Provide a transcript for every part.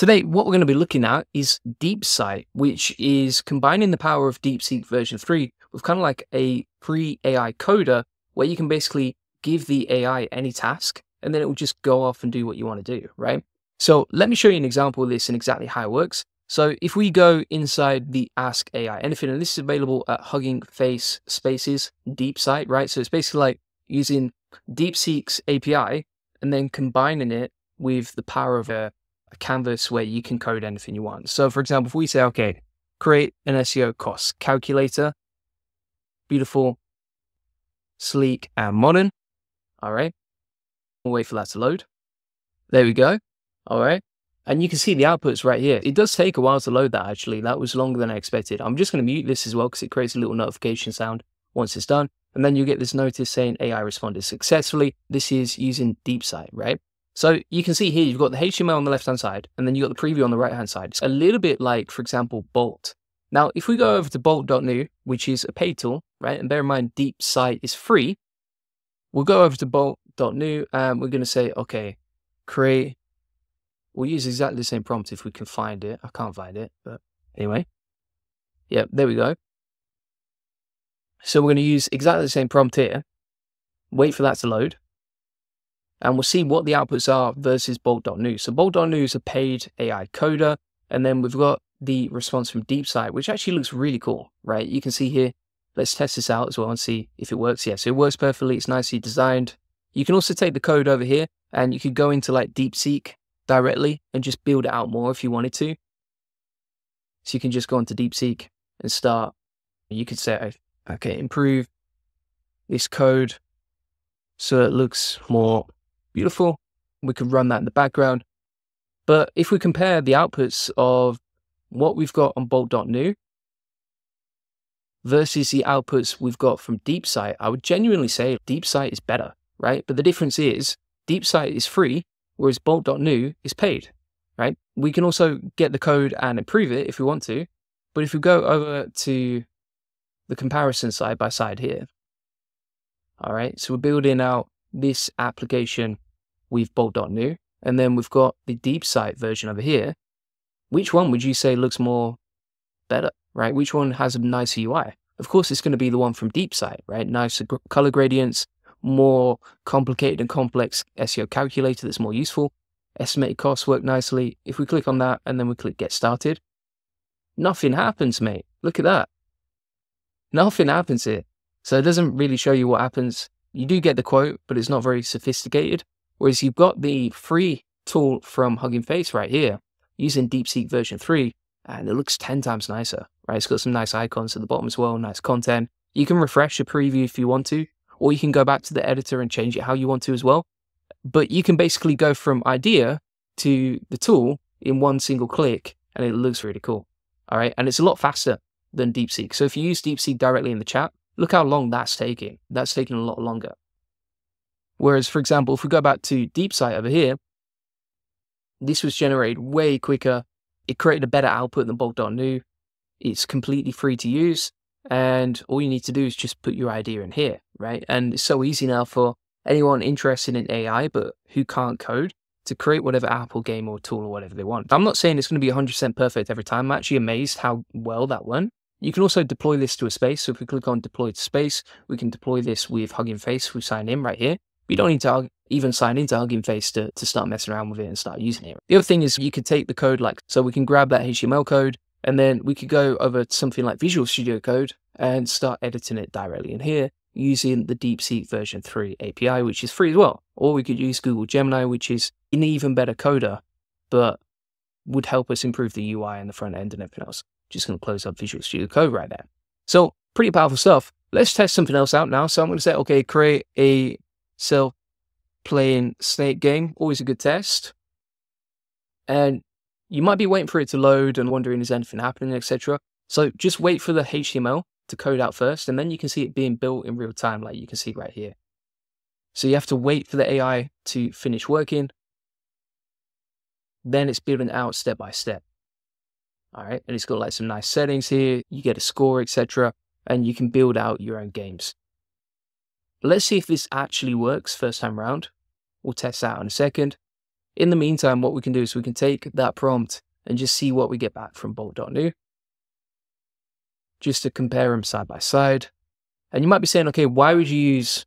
Today, what we're going to be looking at is DeepSeek, which is combining the power of DeepSeek version 3 with kind of like a pre-AI coder where you can basically give the AI any task and then it will just go off and do what you want to do, right? So let me show you an example of this and exactly how it works. So if we go inside the Ask AI Anything, and this is available at Hugging Face Spaces DeepSeek, right? So it's basically like using DeepSeek's API and then combining it with the power of a canvas where you can code anything you want. So for example, if we say, okay, create an SEO cost calculator, beautiful, sleek and modern. All right. We'll wait for that to load. There we go. All right. And you can see the outputs right here. It does take a while to load that actually. That was longer than I expected. I'm just going to mute this as well because it creates a little notification sound once it's done. And then you get this notice saying AI responded successfully. This is using DeepSeek, right? So you can see here, you've got the HTML on the left-hand side, and then you've got the preview on the right-hand side. It's a little bit like, for example, Bolt. Now, if we go over to Bolt.new, which is a paid tool, right? And bear in mind, DeepSeek is free. We'll go over to Bolt.new and we're going to say, okay, create. We'll use exactly the same prompt if we can find it. I can't find it, but anyway. Yeah, there we go. So we're going to use exactly the same prompt here. Wait for that to load. And we'll see what the outputs are versus Bolt.new. So Bolt.new is a paid AI coder. And then we've got the response from DeepSeek, which actually looks really cool, right? You can see here, let's test this out as well and see if it works. Yeah, so it works perfectly. It's nicely designed. You can also take the code over here and you could go into like DeepSeek directly and just build it out more if you wanted to. So you can just go into DeepSeek and start. You could say, okay, improve this code so it looks more beautiful. We could run that in the background. But if we compare the outputs of what we've got on Bolt.new versus the outputs we've got from DeepSeek, I would genuinely say DeepSeek is better, right? But the difference is DeepSeek is free, whereas Bolt.new is paid, right? We can also get the code and improve it if we want to. But if we go over to the comparison side by side here, all right, so we're building out this application with Bolt.new, and then we've got the DeepSeek version over here. Which one would you say looks more better, right? Which one has a nicer UI? Of course, it's going to be the one from DeepSeek, right? Nicer color gradients, more complicated and complex SEO calculator that's more useful. Estimated costs work nicely. If we click on that and then we click get started, nothing happens, mate. Look at that. Nothing happens here. So it doesn't really show you what happens. You do get the quote, but it's not very sophisticated. Whereas you've got the free tool from Hugging Face right here using DeepSeek version 3, and it looks 10 times nicer, right? It's got some nice icons at the bottom as well, nice content. You can refresh the preview if you want to, or you can go back to the editor and change it how you want to as well. But you can basically go from idea to the tool in one single click, and it looks really cool, all right? And it's a lot faster than DeepSeek. So if you use DeepSeek directly in the chat, look how long that's taking. That's taking a lot longer. Whereas, for example, if we go back to DeepSeek over here, this was generated way quicker. It created a better output than Bolt.new. It's completely free to use. And all you need to do is just put your idea in here, right? And it's so easy now for anyone interested in AI, but who can't code, to create whatever app or game or tool or whatever they want. I'm not saying it's going to be 100% perfect every time. I'm actually amazed how well that went. You can also deploy this to a space. So if we click on deploy to space, we can deploy this with Hugging Face. We sign in right here. You don't need to even sign into Hugging Face to start messing around with it and start using it. The other thing is you could take the code like, so we can grab that HTML code and then we could go over to something like Visual Studio Code and start editing it directly in here using the DeepSeek version 3 API, which is free as well. Or we could use Google Gemini, which is an even better coder, but would help us improve the UI and the front end and everything else. Just going to close up Visual Studio Code right there. So pretty powerful stuff. Let's test something else out now. So I'm going to say, okay, create a self-playing snake game. Always a good test. And you might be waiting for it to load and wondering, is anything happening, etc. So just wait for the HTML to code out first, and then you can see it being built in real time, like you can see right here. So you have to wait for the AI to finish working. Then it's building out step by step. All right, and it's got like some nice settings here. You get a score, etc., and you can build out your own games. Let's see if this actually works first time round. We'll test that in a second. In the meantime, what we can do is we can take that prompt and just see what we get back from Bolt.new, just to compare them side by side. And you might be saying, okay, why would you use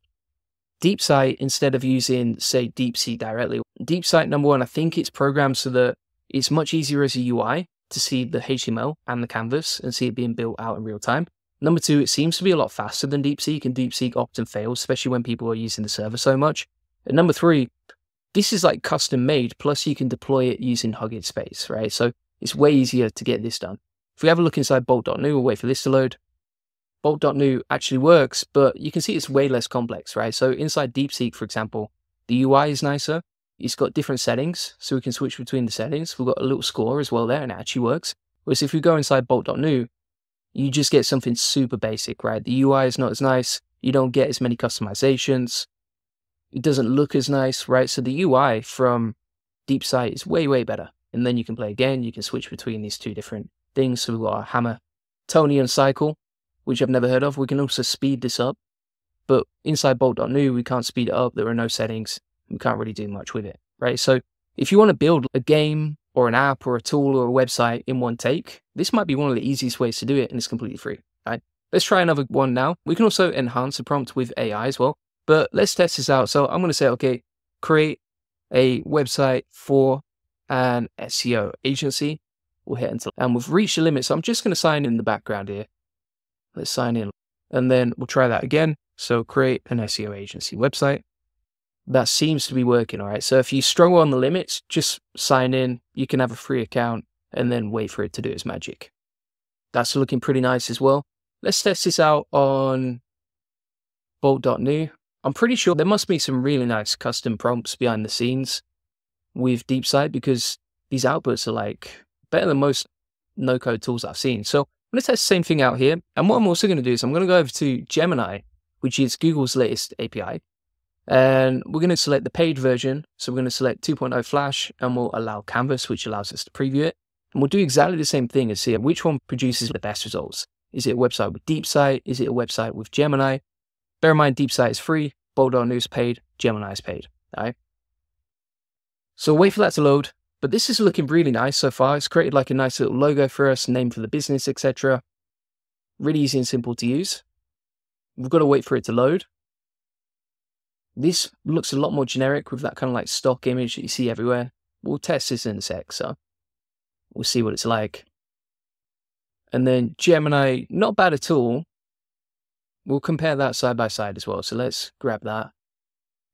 DeepSeek instead of using, say, DeepSeek directly? DeepSeek, number one, I think it's programmed so that it's much easier as a UI to see the HTML and the canvas and see it being built out in real time. Number two, it seems to be a lot faster than DeepSeek, and DeepSeek often fails, especially when people are using the server so much. And number three, this is like custom made, plus you can deploy it using Hugging Face, right? So it's way easier to get this done. If we have a look inside Bolt.new, we'll wait for this to load. Bolt.new actually works, but you can see it's way less complex, right? So inside DeepSeek, for example, the UI is nicer. It's got different settings, so we can switch between the settings. We've got a little score as well there, and it actually works. Whereas if we go inside Bolt.new, you just get something super basic, right? The UI is not as nice. You don't get as many customizations. It doesn't look as nice, right? So the UI from DeepSeek is way, way better. And then you can play again. You can switch between these two different things. So we've got our Hamiltonian cycle, which I've never heard of. We can also speed this up. But inside Bolt.new, we can't speed it up. There are no settings. We can't really do much with it, right? So if you want to build a game or an app or a tool or a website in one take, this might be one of the easiest ways to do it, and it's completely free, right? Let's try another one now. We can also enhance the prompt with AI as well. But let's test this out. So I'm going to say, okay, create a website for an SEO agency. We'll hit enter. And we've reached the limit. So I'm just going to sign in the background here. Let's sign in. And then we'll try that again. So create an SEO agency website. That seems to be working, all right? So if you struggle on the limits, just sign in. You can have a free account and then wait for it to do its magic. That's looking pretty nice as well. Let's test this out on Bolt.new. I'm pretty sure there must be some really nice custom prompts behind the scenes with DeepSeek, because these outputs are like better than most no-code tools I've seen. So I'm going to test the same thing out here. And what I'm also going to do is I'm going to go over to Gemini, which is Google's latest API. And we're going to select the paid version. So we're going to select 2.0 Flash, and we'll allow Canvas, which allows us to preview it. And we'll do exactly the same thing and see which one produces the best results. Is it a website with DeepSeek? Is it a website with Gemini? Bear in mind, DeepSeek is free, Bolt.new is paid, Gemini is paid, all right? So wait for that to load, but this is looking really nice so far. It's created like a nice little logo for us, name for the business, etc. Really easy and simple to use. We've got to wait for it to load. This looks a lot more generic with that kind of like stock image that you see everywhere. We'll test this in a sec, so we'll see what it's like. And then Gemini, not bad at all. We'll compare that side by side as well. So let's grab that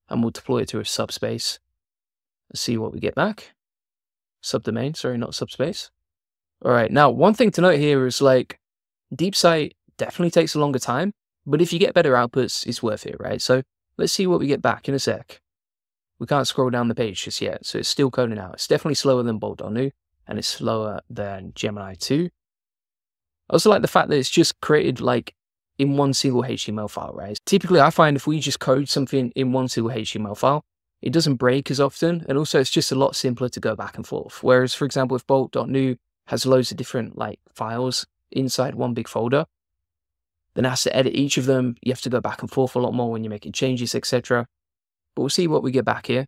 and we'll deploy it to a subspace. Let's see what we get back. Subdomain, sorry, not subspace. All right, now one thing to note here is like DeepSeek definitely takes a longer time, but if you get better outputs, it's worth it, right? So let's see what we get back in a sec. We can't scroll down the page just yet, so it's still coding out. It's definitely slower than Bolt.new, and it's slower than Gemini 2. I also like the fact that it's just created like in one single HTML file, right? Typically, I find if we just code something in one single HTML file, it doesn't break as often. And also it's just a lot simpler to go back and forth. Whereas, for example, if Bolt.new has loads of different like files inside one big folder, then it has to edit each of them. You have to go back and forth a lot more when you're making changes, etc. But we'll see what we get back here.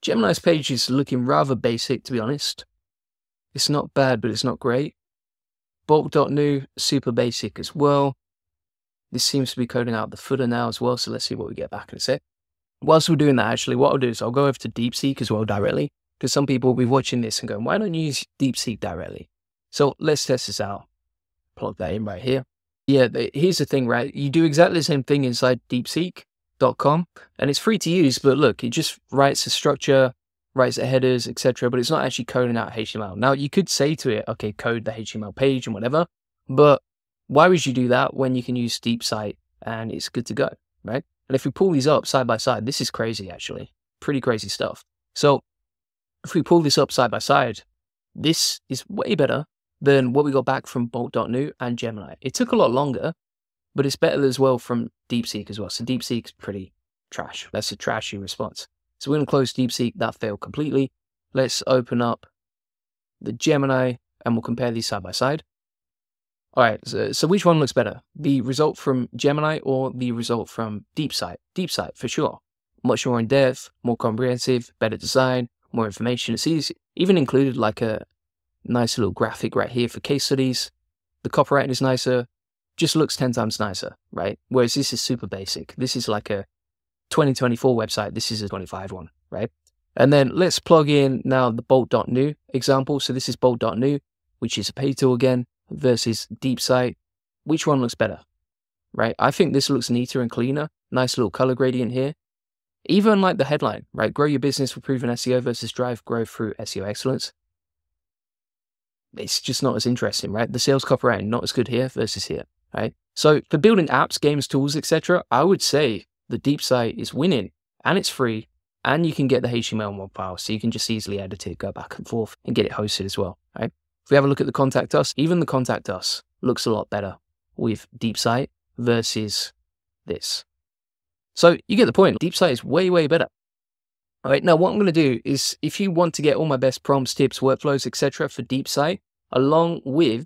Gemini's page is looking rather basic, to be honest. It's not bad, but it's not great. Bolt.new, super basic as well. This seems to be coding out the footer now as well, so let's see what we get back in a sec. Whilst we're doing that, actually, what I'll do is I'll go over to DeepSeek as well directly, because some people will be watching this and going, why don't you use DeepSeek directly? So let's test this out. Plug that in right here. Yeah, here's the thing, right? You do exactly the same thing inside DeepSeek.com, and it's free to use, but look, it just writes the structure, writes the headers, etc., but it's not actually coding out HTML. Now, you could say to it, okay, code the HTML page and whatever, but why would you do that when you can use DeepSeek and it's good to go, right? And if we pull these up side by side, this is crazy, actually. Pretty crazy stuff. So if we pull this up side by side, this is way better than what we got back from Bolt.new and Gemini. It took a lot longer, but it's better as well from DeepSeek as well. So DeepSeek's pretty trash. That's a trashy response. So we're going to close DeepSeek. That failed completely. Let's open up the Gemini and we'll compare these side by side. All right, so which one looks better? The result from Gemini or the result from DeepSeek? DeepSeek, for sure. Much more in depth, more comprehensive, better design, more information. It's easy, even included like a nice little graphic right here for case studies. The copywriting is nicer, just looks 10 times nicer, right? Whereas this is super basic. This is like a 2024 website. This is a 25 one, right? And then let's plug in now the Bolt.new example. So this is Bolt.new, which is a pay tool again, versus DeepSeek. Which one looks better, right? I think this looks neater and cleaner. Nice little color gradient here. Even like the headline, right? Grow your business with proven SEO versus drive growth through SEO excellence. It's just not as interesting, right? The sales copywriting, not as good here versus here, right? So for building apps, games, tools, etc., I would say the DeepSeek is winning, and it's free, and you can get the HTML mod file, so you can just easily edit it, go back and forth, and get it hosted as well, right? If we have a look at the Contact Us, even the Contact Us looks a lot better with DeepSeek versus this. So you get the point. DeepSeek is way, way better. All right, now what I'm going to do is, if you want to get all my best prompts, tips, workflows, etc. for DeepSeek, along with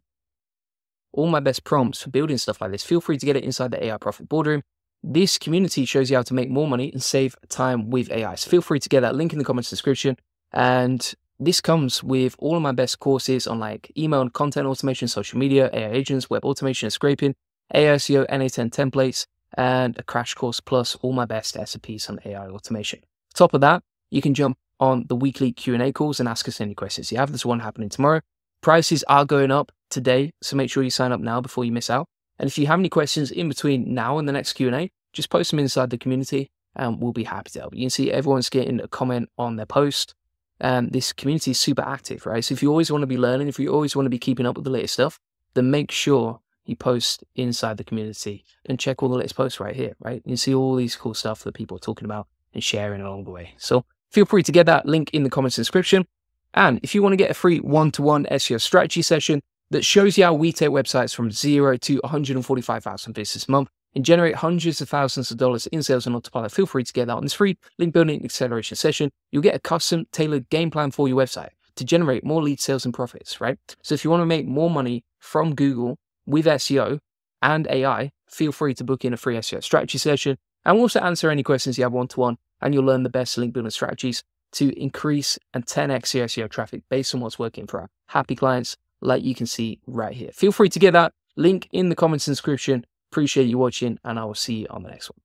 all my best prompts for building stuff like this, feel free to get it inside the AI Profit Boardroom. This community shows you how to make more money and save time with AI. So feel free to get that link in the comments description. And this comes with all of my best courses on like email and content automation, social media, AI agents, web automation and scraping, AI SEO, NA10 templates, and a crash course, plus all my best SOPs on AI automation. Top of that, you can jump on the weekly Q&A calls and ask us any questions you have. There's one happening tomorrow. Prices are going up today, so make sure you sign up now before you miss out. And if you have any questions in between now and the next Q&A, just post them inside the community and we'll be happy to help. You can see everyone's getting a comment on their post. This community is super active, right? So if you always want to be learning, if you always want to be keeping up with the latest stuff, then make sure you post inside the community and check all the latest posts right here, right? You can see all these cool stuff that people are talking about and sharing along the way. So feel free to get that link in the comments description. And if you want to get a free one-to-one SEO strategy session that shows you how we take websites from 0 to 145,000 visitors a month and generate hundreds of thousands of dollars in sales on autopilot, feel free to get that on this free link building acceleration session. You'll get a custom tailored game plan for your website to generate more lead sales and profits, right? So if you want to make more money from Google with SEO and AI, feel free to book in a free SEO strategy session. And we'll also answer any questions you have one-to-one, and you'll learn the best link building strategies to increase and 10x your SEO traffic based on what's working for our happy clients, like you can see right here. Feel free to get that link in the comments description. Appreciate you watching, and I will see you on the next one.